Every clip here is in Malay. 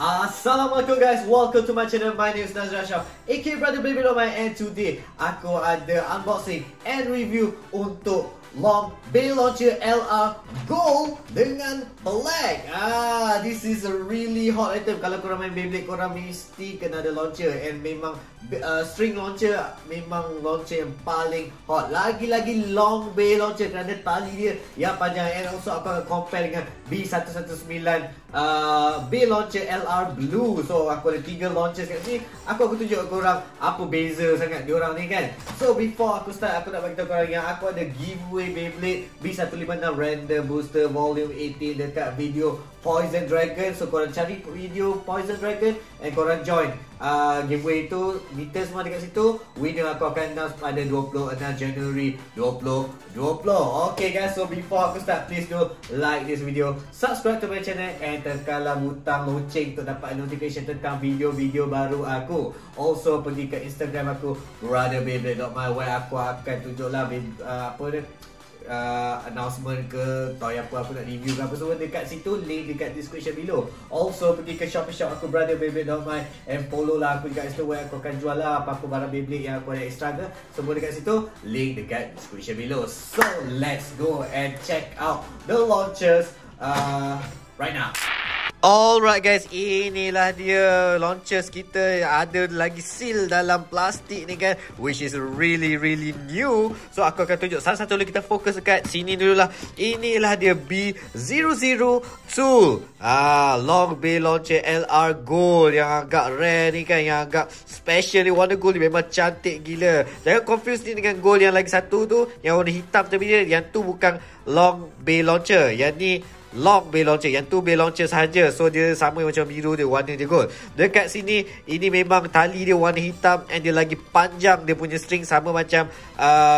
Assalamualaikum guys, welcome to my channel. My name is Nazreen Ashraf, aka Brother Blabelomai, and today aku ada unboxing and review untuk Long BeyLauncher LR Gold dengan Black. This is a really hot item. Kalau korang main Beyblade, korang mesti kena ada launcher. And memang string launcher memang launcher yang paling hot. Lagi-lagi Long BeyLauncher kerana tali dia yang panjang. And also aku akan compare dengan B119 BeyLauncher LR Blue. So aku ada 3 launchers kat sini. Aku akan tunjuk korang apa beza sangat diorang ni kan. So before aku start, aku nak bagi tahu korang yang aku ada giveaway Beyblade B156 Random Booster Volume 18 dekat video Poison Dragon. So korang cari video Poison Dragon and korang join giveaway tu. Detail semua dekat situ. Winner aku akan announce pada 26 Januari 2020. Okay guys, so before aku start, please do like this video, subscribe to my channel, and tekanlah butang lonceng untuk dapat notification tentang video-video baru aku. Also pergi ke Instagram aku, brother_beyblade.my, where aku akan tunjuklah announcement ke toy apa aku nak review ke apa semua dekat situ. Link dekat description below. Also pergi ke shop aku, brother_beyblade.my, and follow lah aku dekat Instagram. Aku akan jual lah apa-apa barang Beyblade yang aku ada extra ke, semua dekat situ. Link dekat description below. So let's go and check out the launchers right now. Alright guys, inilah dia launchers kita. Ada lagi seal dalam plastik ni kan, which is really new. So aku akan tunjuk salah satu dulu. Kita fokus dekat sini dululah. Inilah dia B002 Long BeyLauncher LR Gold yang agak rare ni kan, yang agak special ni. Warna gold ni memang cantik gila. Jangan confuse ni dengan gold yang lagi satu tu, yang warna hitam tapi dia, yang tu bukan Long BeyLauncher. Yang ni Long BeyLauncher, yang tu BeyLauncher sahaja. So dia sama macam biru dia, warna dia gold. Dekat sini, ini memang tali dia warna hitam, and dia lagi panjang dia punya string. Sama macam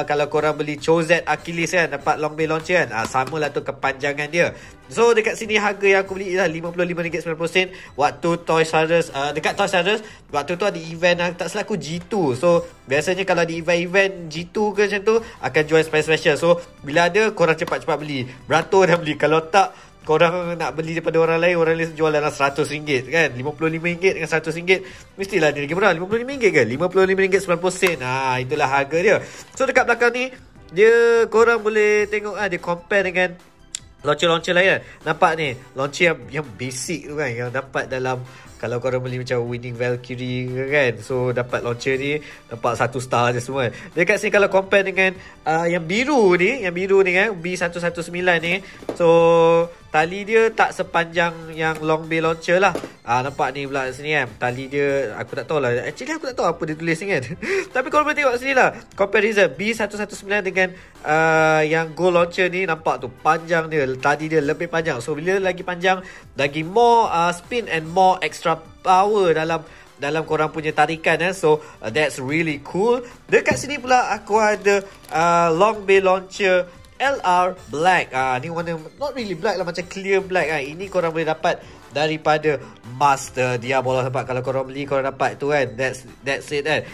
kalau korang beli Choset Achilles kan, dapat Long BeyLauncher kan, sama lah tu kepanjangan dia. So dekat sini harga yang aku beli ialah RM55.90 waktu Toysaurus, dekat Toysaurus. Waktu tu ada event, tak salah aku G2. So biasanya kalau ada event-event G2 ke macam tu, akan jual special-special. So bila ada, korang cepat-cepat beli. Beratur dah beli. Kalau tak, korang nak beli daripada orang lain, orang lain jual dalam RM100 kan. RM55 dengan RM100, mestilah dia lagi murah. RM55 ke? RM55.90. Itulah harga dia. So dekat belakang ni, dia korang boleh tengok dia compare dengan launcher-launcher lain kan. Nampak ni launcher yang basic tu kan, yang dapat dalam, kalau korang beli macam Winning Valkyrie kan, so dapat launcher ni dapat 1 star je semua. Dekat sini kalau compare dengan yang biru ni, yang biru ni kan, B119 ni, so tali dia tak sepanjang yang Long BeyLauncher lah. Nampak ni pula sini kan, tali dia aku tak tahu lah, actually aku tak tahu apa dia tulis ni kan. Tapi korang boleh tengok sini lah, comparison B119 dengan yang gold launcher ni. Nampak tu panjang dia, tali dia lebih panjang. So bila lagi panjang, lagi more spin and more extra power dalam korang punya tarikan . So that's really cool. Dekat sini pula aku ada Long BeyLauncher LR Black. Ni warna not really black lah, macam clear black . Ini korang boleh dapat daripada Master Diabolos. Nampak, kalau korang beli korang dapat tu kan. That's it kan.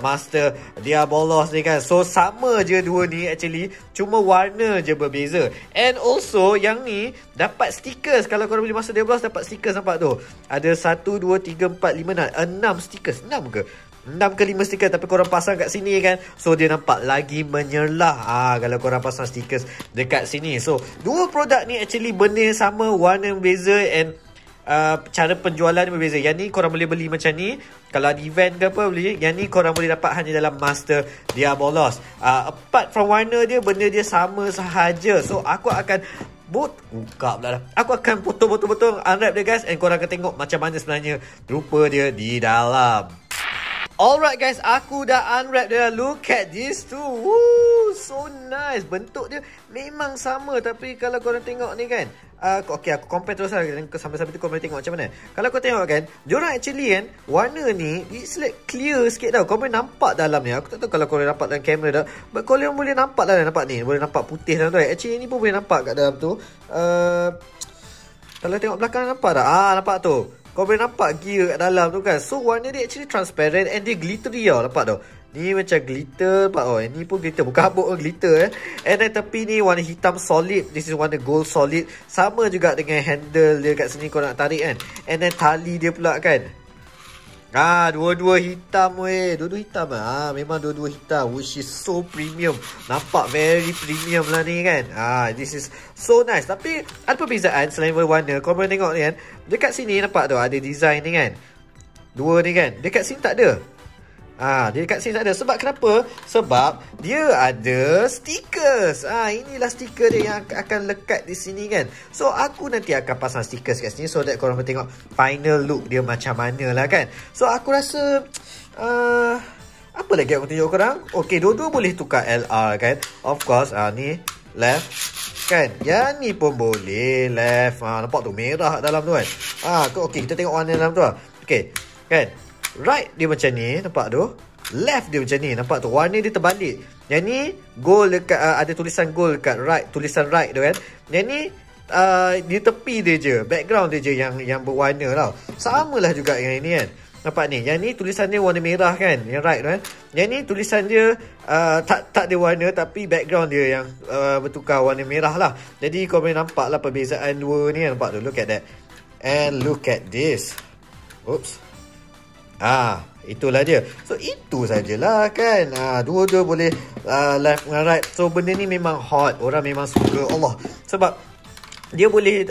Master Diabolos ni kan. So sama je dua ni actually, cuma warna je berbeza. And also yang ni dapat stickers. Kalau korang beli Master Diabolos dapat stickers. Nampak tu, ada 1, 2, 3, 4, 5, 6 stickers. 6 ke? 6 ke 5 stiker, tapi korang pasang kat sini kan, so dia nampak lagi menyerlah kalau korang pasang stiker dekat sini. So dua produk ni actually benda sama, warna beza, and cara penjualan berbeza. Yang ni korang boleh beli macam ni, kalau ada event ke apa boleh. Yang ni korang boleh dapat hanya dalam Master Diabolos. Apart from warna dia, benda dia sama sahaja. So aku akan buka pula dah. Aku akan potong-potong unwrap dia guys, and korang akan tengok macam mana sebenarnya rupa dia di dalam. Alright guys, aku dah unwrap dia. Look at this too. Woo, so nice. Bentuk dia memang sama, tapi kalau korang tengok ni kan, okay, aku compare terus lah. Sampai-sampai tu korang boleh tengok macam mana. Kalau kau tengok kan, diorang actually kan, warna ni it's like clear sikit tau. Korang boleh nampak dalam ni. Aku tak tahu kalau korang nampak dalam kamera dah, but korang boleh nampak dalam. Nampak ni, boleh nampak putih dalam tu. Actually ni pun boleh nampak kat dalam tu. Kalau tengok belakang nampak tak? Nampak tu. Kau boleh nampak gear kat dalam tu kan. So warna dia actually transparent, and dia glittery tau. Nampak tau, Ni macam glitter pak. Oh, ni pun glitter. Bukan habuk, glitter eh. And then tepi ni warna hitam solid. This is warna gold solid. Sama juga dengan handle dia kat sini kau nak tarik kan. And then tali dia pula kan. Ah, dua-dua hitam weh. Dua-dua hitam lah. Ah, memang dua-dua hitam. Which is so premium. Nampak very premium lah ni kan. Ah, this is so nice. Tapi ada perbezaan selain warna. Kau boleh tengok ni kan. Dekat sini nampak tu ada design ni kan. Dua ni kan. Dekat sini tak ada. Ah, dekat sini tak ada. Sebab kenapa? Sebab dia ada stickers. Ah, inilah stiker dia yang akan lekat di sini kan. So aku nanti akan pasang stickers kat sini so that korang boleh tengok final look dia macam mana lah kan. So aku rasa apa lagi aku tunjuk korang? Okay, dua-dua boleh tukar LR kan. Of course, ni left kan. Yang ni pun boleh left. Ah, nampak tu merah dalam tu kan. Ah, okey, kita tengok warna dalam tu lah. Okey, kan. Right dia macam ni, nampak tu. Left dia macam ni, nampak tu. Warna dia terbalik. Yang ni gold dekat ada tulisan gold dekat right, tulisan right tu kan. Yang ni di tepi dia je, background dia je yang berwarna lah. Samalah juga yang ini kan. Nampak ni, yang ni tulisan dia warna merah kan. Yang right tu kan. Yang ni tulisan dia tak ada warna, tapi background dia yang bertukar warna merah lah. Jadi kau boleh nampak lah perbezaan dua ni kan. Nampak tu, look at that. And look at this. Oops. Ah, itulah dia. So itu sajalah kan. Ah, dua-dua boleh left dengan right. So benda ni memang hot. Orang memang suka Allah. Sebab dia boleh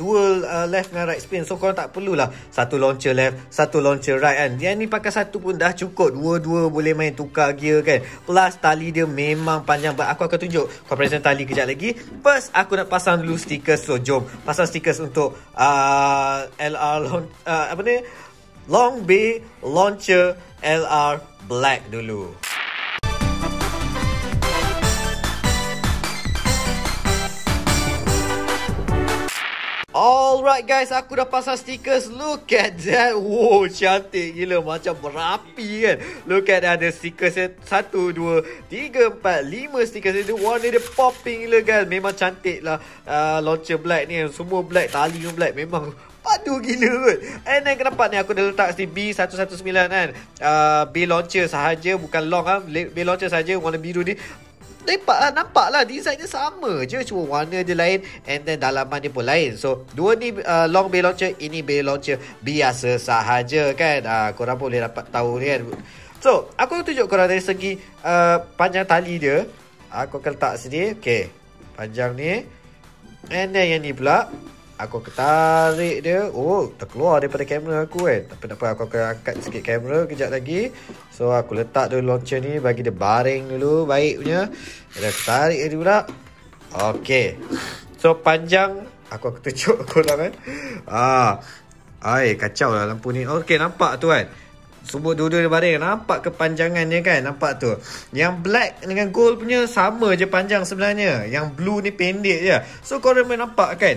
dual left dengan right spin. So korang tak perlulah satu launcher left, satu launcher right kan. Dia ni pakai satu pun dah cukup. Dua-dua boleh main tukar gear kan. Plus tali dia memang panjang. But aku akan tunjuk comparison tali kejap lagi. First aku nak pasang dulu stickers. So jom pasang stickers untuk LR apa ni, Long BeyLauncher LR Black dulu. Alright guys, aku dah pasang stickers. Look at that. Wow, cantik gila. Macam berapi kan. Look at that. Ada stickers dia. 1, 2, 3, 4, 5 stickers dia. Warna dia popping gila guys. Memang cantik lah launcher black ni. Semua black. Tali pun black. Memang padu gila kot. And then kenapa ni aku dah letak si B119 kan. BeyLauncher sahaja. Bukan Long lah. BeyLauncher sahaja. Warna biru ni. Nampak lah design dia sama je, cuma warna dia lain. And then dalaman dia pun lain. So dua ni Long BeyLauncher, ini BeyLauncher biasa sahaja kan. Korang pun boleh dapat tahu ni kan. So aku tunjuk korang dari segi panjang tali dia. Aku akan letak sini. Okay, panjang ni. And then yang ni pula aku akan tarik dia. Oh, terkeluar daripada kamera aku kan. Tak apa-apa, aku akan angkat sikit kamera kejap lagi. So aku letak dulu launcher ni, bagi dia baring dulu baik punya. Dan aku tarik dia pula. Okay, so panjang aku akan tunjuk korang kan. Ay, kacau lah lampu ni. Okay, nampak tu kan. Sebut dua-dua dia baring. Nampak kepanjangannya kan. Nampak tu. Yang black dengan gold punya sama je panjang sebenarnya. Yang blue ni pendek je. So korang boleh nampak kan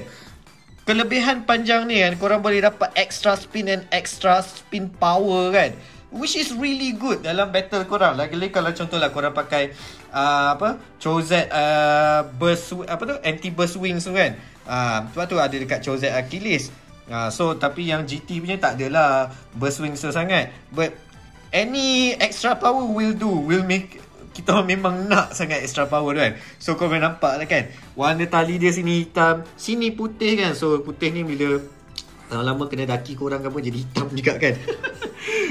kelebihan panjang ni kan, korang boleh dapat extra spin and extra spin power kan. Which is really good dalam battle korang. Lagi-lagi kalau contohlah korang pakai apa, Choset burst, apa tu, anti-burst wings tu kan. Sebab tu ada dekat Choset Achilles. So tapi yang GT punya tak adalah burst wings tu sangat. But any extra power will do. Will make kita memang nak sangat extra power tu kan. So korang nampak lah kan, warna tali dia sini hitam, sini putih kan. So putih ni bila lama-lama kena daki korang ke apa, jadi hitam juga kan.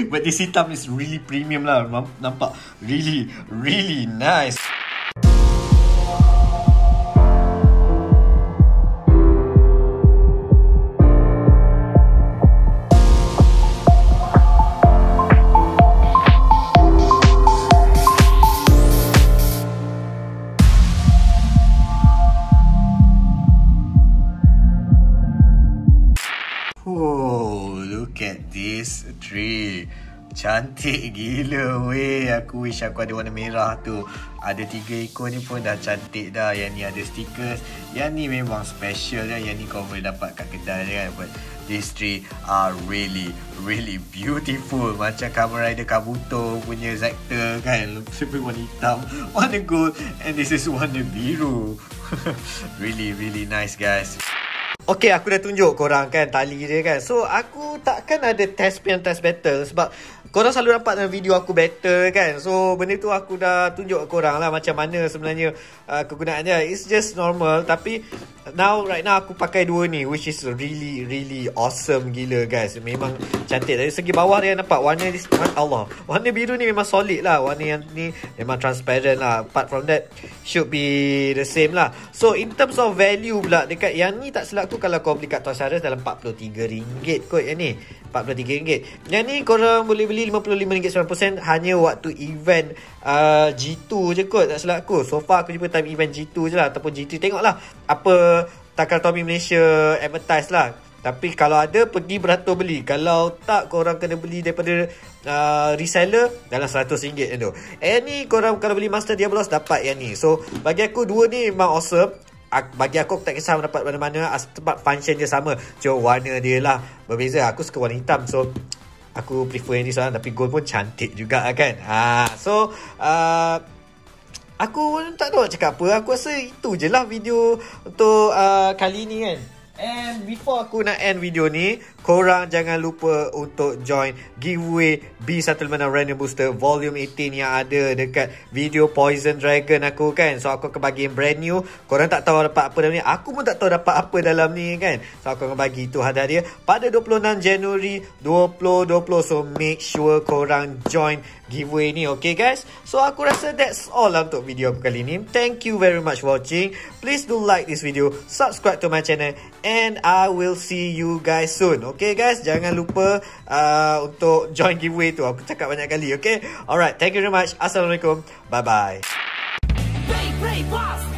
But this hitam is really premium lah. Nampak really really nice. Tree cantik gila weh. Aku wish aku ada warna merah tu. Ada 3 ekor ni pun dah cantik dah. Yang ni ada stickers. Yang ni memang special lah. Yang ni kau boleh dapat kat kedai je kan. But these three are really really beautiful. Macam Kamen Rider Kabuto punya Zector kan. Semua warna hitam, warna gold, and this is warna biru. Really really nice guys. Okay, aku dah tunjuk korang kan tali dia kan. So aku takkan ada test battle sebab korang selalu dapat dalam video aku battle kan. So benda tu aku dah tunjuk korang lah macam mana sebenarnya kegunaannya. It's just normal. Tapi now right now aku pakai dua ni, which is really awesome gila guys. Memang cantik. Dari segi bawah dia nampak warna ni, Allah, warna biru ni memang solid lah. Warna yang ni memang transparent lah. Apart from that should be the same lah. So in terms of value pula, dekat yang ni tak silap tu kalau kau beli kat Toysaurus dalam RM43 kot yang ni, RM43. Yang ni korang boleh beli RM55.90 hanya waktu event G2 je kot, tak silap aku. So far aku jumpa time event G2 je lah, ataupun G3. Tengoklah apa Takara Tomy Malaysia advertise lah. Tapi kalau ada pergi beratur beli, kalau tak korang kena beli daripada reseller dalam RM100 yang tu. Yang ni korang kalau beli Master Diabolos dapat yang ni. So bagi aku dua ni memang awesome. Bagi aku tak kisah dapat mana-mana, sebab function dia sama, cuma warna dia lah berbeza. Aku suka warna hitam, so aku prefer yang ni seorang. Tapi gold pun cantik juga kan. So aku pun tak tahu nak cakap apa. Aku rasa itu je lah video untuk kali ni kan. And before aku nak end video ni, korang jangan lupa untuk join giveaway B119 Random Booster Volume 18 yang ada dekat video Poison Dragon aku kan. So aku akan bagi yang brand new. Korang tak tahu dapat apa dalam ni, aku pun tak tahu dapat apa dalam ni kan. So aku akan bagi itu hadiah dia pada 26 Januari 2020. So make sure korang join giveaway ni, okay guys. So aku rasa that's all lah untuk video aku kali ni. Thank you very much for watching. Please do like this video, subscribe to my channel, and I will see you guys soon. Okay guys, jangan lupa untuk join giveaway tu. Aku cakap banyak kali, okay. Alright, thank you very much. Assalamualaikum. Bye bye.